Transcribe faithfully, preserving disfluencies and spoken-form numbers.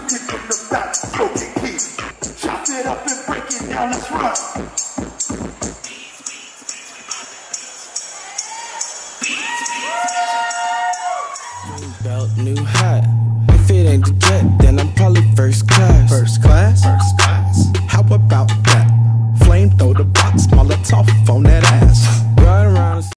took it from the back, broke it keys. Chopped it up and break it down, let's run. New belt, new hat. If it ain't the jet, then I'm probably first class. First class.